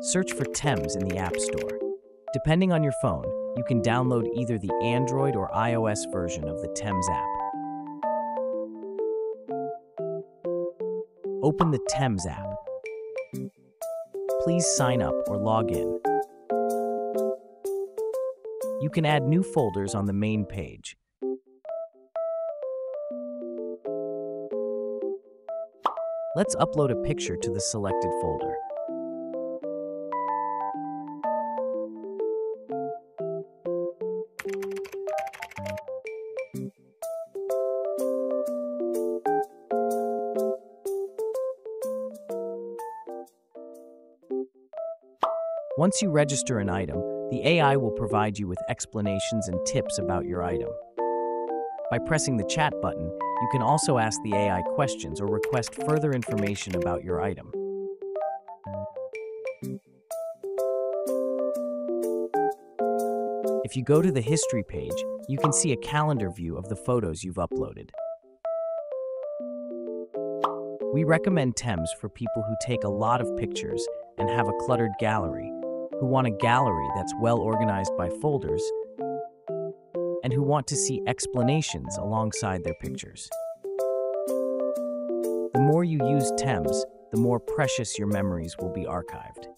Search for Tems in the App Store. Depending on your phone, you can download either the Android or iOS version of the Tems app. Open the Tems app. Please sign up or log in. You can add new folders on the main page. Let's upload a picture to the selected folder. Once you register an item, the AI will provide you with explanations and tips about your item. By pressing the chat button, you can also ask the AI questions or request further information about your item. If you go to the history page, you can see a calendar view of the photos you've uploaded. We recommend Tems for people who take a lot of pictures and have a cluttered gallery, who want a gallery that's well organized by folders, and who want to see explanations alongside their pictures. The more you use Tems, the more precious your memories will be archived.